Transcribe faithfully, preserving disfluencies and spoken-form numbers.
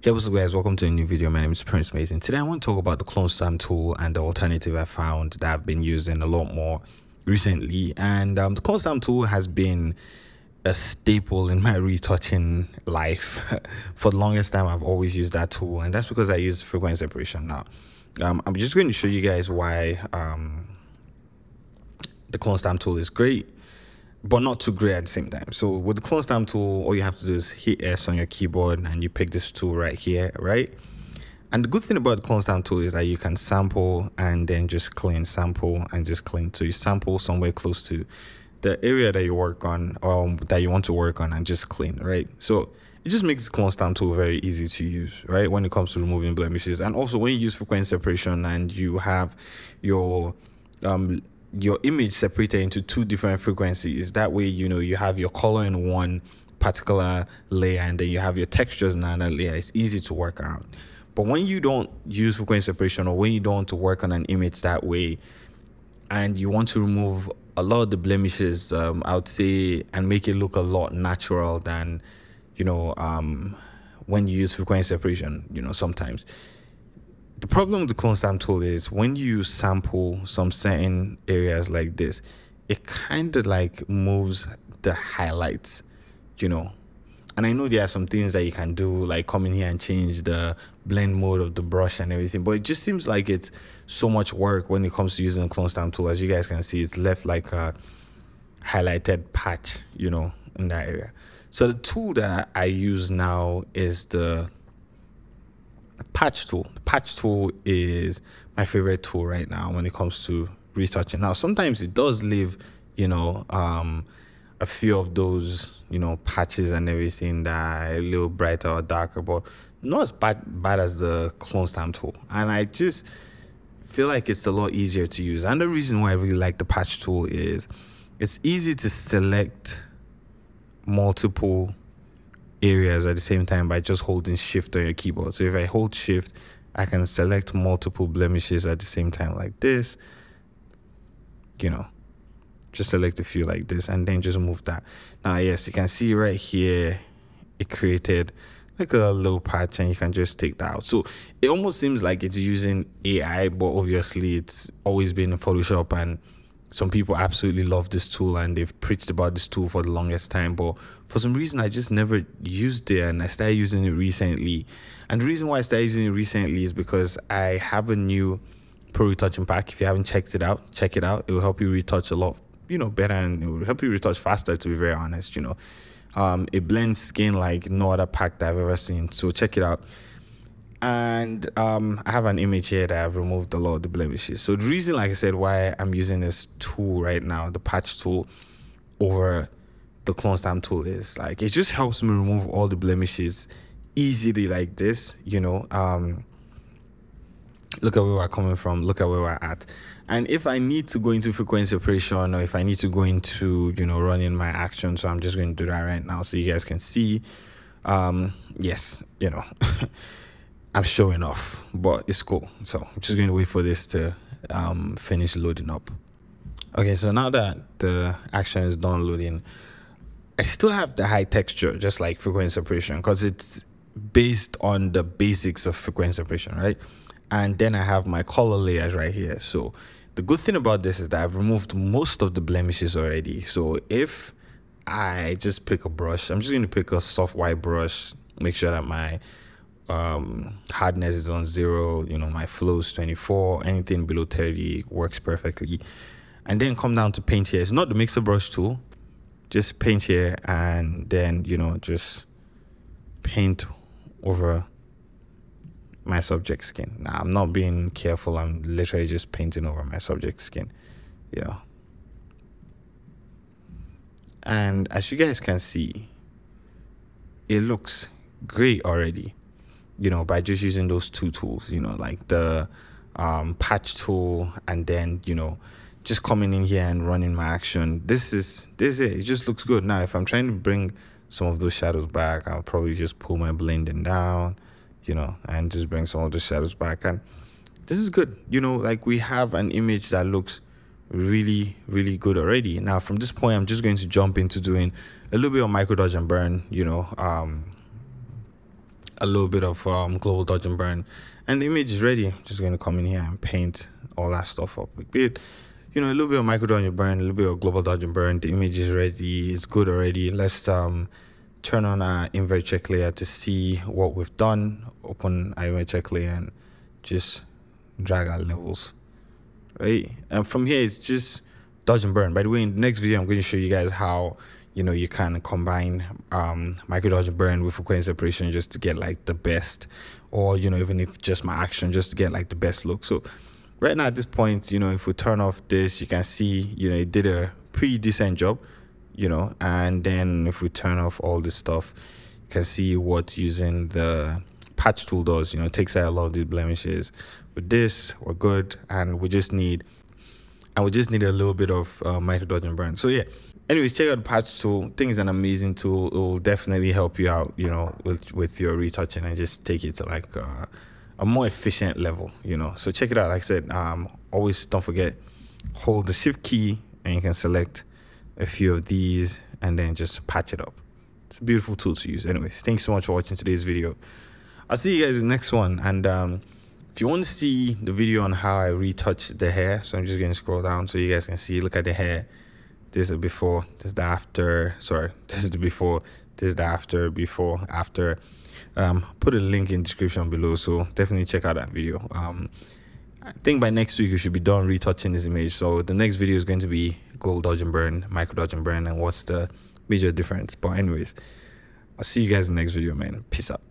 Hey, what's up guys, welcome to a new video. My name is Prince Mason. Today I want to talk about the Clone Stamp Tool and the alternative I found that I've been using a lot more recently. And um, the Clone Stamp Tool has been a staple in my retouching life. For the longest time I've always used that tool, and that's because I use frequent separation now. Um, I'm just going to show you guys why um, the Clone Stamp Tool is great, but not too great at the same time. So with the Clone Stamp Tool, all you have to do is hit S on your keyboard and you pick this tool right here, right? And the good thing about the Clone Stamp Tool is that you can sample and then just clean, sample and just clean. So you sample somewhere close to the area that you work on or that you want to work on and just clean, right? So it just makes the Clone Stamp Tool very easy to use, right? When it comes to removing blemishes. And also when you use frequent separation and you have your um, your image separated into two different frequencies, that way you know you have your color in one particular layer and then you have your textures in another layer. It's easy to work around. But when you don't use frequency separation, or when you don't want to work on an image that way and you want to remove a lot of the blemishes, um, I would say, and make it look a lot natural than, you know, um, when you use frequency separation, you know, sometimes. The problem with the Clone Stamp Tool is when you sample some certain areas like this, it kind of like moves the highlights, you know. And I know there are some things that you can do, like come in here and change the blend mode of the brush and everything, but it just seems like it's so much work when it comes to using the Clone Stamp Tool. As you guys can see, it's left like a highlighted patch, you know, in that area. So the tool that I use now is the Patch tool. The Patch tool is my favorite tool right now when it comes to retouching. Now, sometimes it does leave, you know, um, a few of those, you know, patches and everything that are a little brighter or darker, but not as bad, bad as the Clone Stamp tool. And I just feel like it's a lot easier to use. And the reason why I really like the Patch tool is it's easy to select multiple areas at the same time by just holding shift on your keyboard. So if I hold shift, I can select multiple blemishes at the same time like this, you know, just select a few like this and then just move that. Now, yes, you can see right here, it created like a little patch and you can just take that out. So it almost seems like it's using A I, but obviously it's always been in Photoshop, and some people absolutely love this tool and they've preached about this tool for the longest time, but for some reason I just never used it, and I started using it recently. And the reason why I started using it recently is because I have a new pro retouching pack. If you haven't checked it out, check it out. It will help you retouch a lot, you know, better, and it will help you retouch faster, to be very honest, you know. Um, it blends skin like no other pack that I've ever seen, so check it out. And um, I have an image here that I've removed a lot of the blemishes. So the reason, like I said, why I'm using this tool right now, the Patch tool over the Clone Stamp tool, is like it just helps me remove all the blemishes easily like this, you know. Um, look at where we're coming from, look at where we're at. And if I need to go into frequency separation, or if I need to go into, you know, running my action, so I'm just going to do that right now so you guys can see. Um, yes, you know. I'm showing off, but it's cool. So I'm just going to wait for this to um, finish loading up. Okay, so now that the action is done loading, I still have the high texture, just like frequency separation, because it's based on the basics of frequency separation, right? And then I have my color layers right here. So the good thing about this is that I've removed most of the blemishes already. So if I just pick a brush, I'm just going to pick a soft white brush, make sure that my Um, hardness is on zero, you know, my flow is twenty-four, anything below thirty works perfectly. And then come down to paint here. It's not the mixer brush tool, just paint here, and then, you know, just paint over my subject skin. Now, I'm not being careful, I'm literally just painting over my subject skin, you know. And as you guys can see, it looks great already, you know, by just using those two tools, you know, like the um, Patch tool, and then, you know, just coming in here and running my action. This is, this is it. It just looks good. Now, if I'm trying to bring some of those shadows back, I'll probably just pull my blending down, you know, and just bring some of those shadows back. And this is good. You know, like we have an image that looks really, really good already. Now, from this point, I'm just going to jump into doing a little bit of micro dodge and burn, you know, um, a little bit of um, global dodge and burn, and the image is ready. I'm just going to come in here and paint all that stuff up with it. You know, a little bit of micro dodge and burn, a little bit of global dodge and burn. The image is ready. It's good already. Let's um, turn on our invert check layer to see what we've done. Open our invert check layer and just drag our levels, right? And from here, it's just dodge and burn. By the way, in the next video, I'm going to show you guys how, you know, you can combine um, micro dodge and burn with frequency separation just to get like the best, or, you know, even if just my action, just to get like the best look. So right now at this point, you know, if we turn off this, you can see, you know, it did a pretty decent job, you know. And then if we turn off all this stuff, you can see what using the patch tool does. You know, it takes out a lot of these blemishes. With this, we're good, and we just need I would just need a little bit of uh, micro dodge and burn. So yeah, anyways, check out the patch tool. I think it's an amazing tool. It will definitely help you out, you know, with, with your retouching, and just take it to like uh, a more efficient level, you know. So check it out. Like I said, um, always don't forget, hold the shift key and you can select a few of these and then just patch it up. It's a beautiful tool to use. Anyways, thanks so much for watching today's video. I'll see you guys in the next one. And um, if you want to see the video on how I retouch the hair, so I'm just going to scroll down so you guys can see. Look at the hair. This is the before, this is the after. Sorry, this is the before, this is the after, before, after. Um, put a link in the description below, so definitely check out that video. Um, I think by next week we should be done retouching this image. So the next video is going to be global dodge and burn, micro dodge and burn, and what's the major difference. But anyways, I'll see you guys in the next video, man. Peace out.